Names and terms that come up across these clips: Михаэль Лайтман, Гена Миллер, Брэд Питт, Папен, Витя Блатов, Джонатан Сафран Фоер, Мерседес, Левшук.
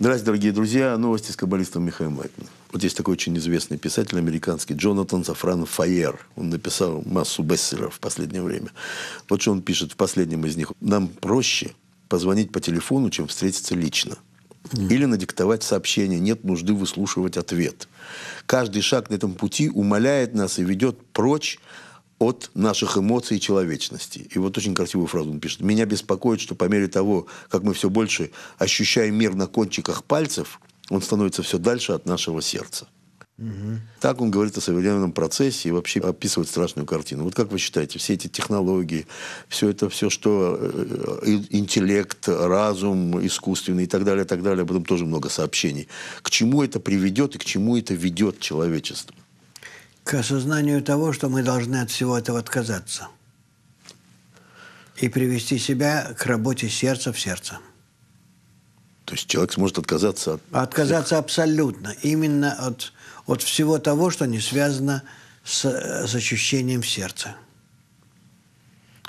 Здравствуйте, дорогие друзья. Новости с каббалистом Михаэлем Лайтманом. Вот есть такой очень известный писатель американский Джонатан Сафран Фоер. Он написал массу бестселлеров в последнее время. Вот что он пишет в последнем из них. Нам проще позвонить по телефону, чем встретиться лично. Или надиктовать сообщение. Нет нужды выслушивать ответ. Каждый шаг на этом пути умаляет нас и ведет прочь от наших эмоций и человечности. И вот очень красивую фразу он пишет. «Меня беспокоит, что по мере того, как мы все больше ощущаем мир на кончиках пальцев, он становится все дальше от нашего сердца». Угу. Так он говорит о современном процессе и вообще описывает страшную картину. Вот как вы считаете, все эти технологии, все это, все, что интеллект, разум искусственный и так далее, об этом тоже много сообщений. К чему это приведет и к чему это ведет человечество? К осознанию того, что мы должны от всего этого отказаться и привести себя к работе сердца в сердце. То есть человек сможет отказаться от... Отказаться абсолютно. Именно от всего того, что не связано с ощущением в сердце.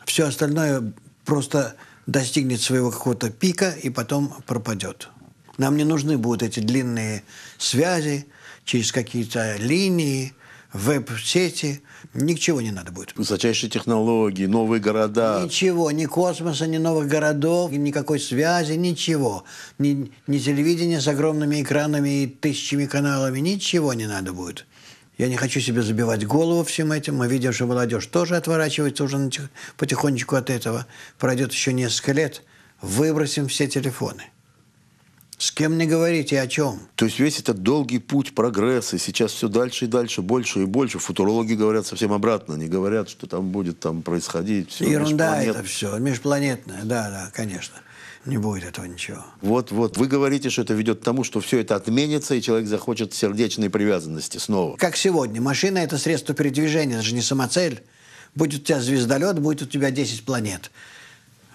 Все остальное просто достигнет своего какого-то пика и потом пропадет. Нам не нужны будут эти длинные связи через какие-то линии, веб-сети, ничего не надо будет. Высочайшие технологии, новые города. Ничего, ни космоса, ни новых городов, никакой связи, ничего. Ни телевидения с огромными экранами и тысячами каналами, ничего не надо будет. Я не хочу себе забивать голову всем этим. Мы видим, что молодежь тоже отворачивается уже потихонечку от этого. Пройдет еще несколько лет, выбросим все телефоны. С кем не говорите, о чем? То есть весь этот долгий путь прогресса, сейчас все дальше и дальше, больше и больше. Футурологи говорят совсем обратно, они говорят, что там будет там происходить. Все ерунда это все, межпланетное, да, конечно. Не будет этого ничего. Вот, вы говорите, что это ведет к тому, что все это отменится, и человек захочет сердечной привязанности снова. Как сегодня, машина – это средство передвижения, это же не самоцель. Будет у тебя звездолет, будет у тебя 10 планет.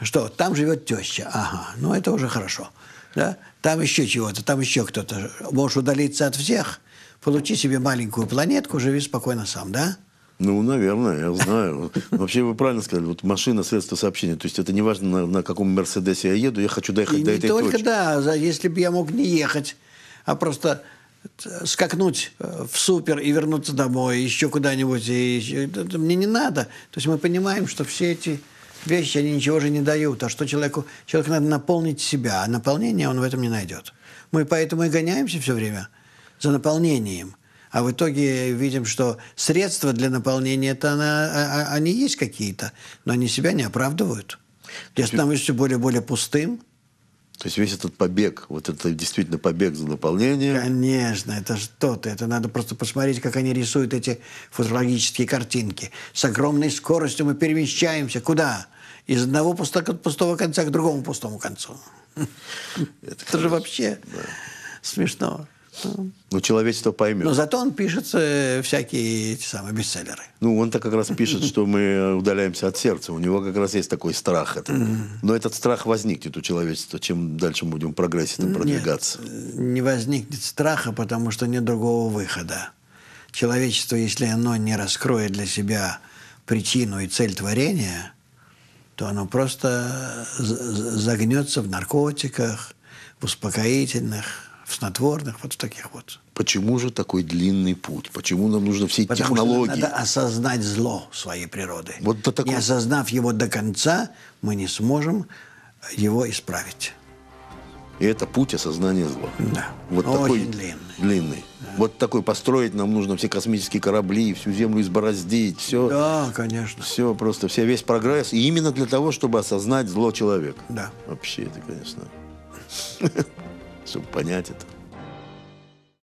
Что, там живет теща, ага, ну это уже хорошо. Да? Там еще чего-то, там еще кто-то. Можешь удалиться от всех, получи себе маленькую планетку, живи спокойно сам, да? Ну, наверное, я знаю. Вообще, вы правильно сказали, вот машина, средство сообщения. То есть это не важно, на каком Мерседесе я еду, я хочу доехать до этой точки. Не только, да, если бы я мог не ехать, а просто скакнуть в супер и вернуться домой, еще куда-нибудь, мне не надо. То есть мы понимаем, что все эти... вещи, они ничего же не дают. А что человеку надо наполнить себя. А наполнение он в этом не найдет. Мы поэтому и гоняемся все время за наполнением. А в итоге видим, что средства для наполнения, они есть какие-то, но они себя не оправдывают. Я становлюсь все более и более пустым. То есть весь этот побег, вот это действительно побег за наполнение. Конечно, это что-то. Это надо просто посмотреть, как они рисуют эти футурологические картинки. С огромной скоростью мы перемещаемся. Куда? Из одного пустого конца к другому пустому концу. Это же вообще смешно. Ну, человечество поймет. Но зато он пишет всякие эти самые бестселлеры. Ну, он-то как раз пишет, что мы удаляемся от сердца. У него как раз есть такой страх. Но этот страх возникнет у человечества, чем дальше мы будем в прогрессе продвигаться. Нет, не возникнет страха, потому что нет другого выхода. Человечество, если оно не раскроет для себя причину и цель творения, то оно просто загнется в наркотиках, в успокоительных, в снотворных, вот в таких вот. Почему же такой длинный путь? Почему нам нужны все эти технологии? Потому что надо осознать зло своей природы. Вот до такого... Не осознав его до конца, мы не сможем его исправить. И это путь осознания зла. Да. Вот очень такой длинный. Да. Вот такой построить нам нужно все космические корабли, всю Землю избороздить, все. Да, конечно. Все просто, весь прогресс. И именно для того, чтобы осознать зло человека. Да. Вообще это, конечно... чтобы понять это.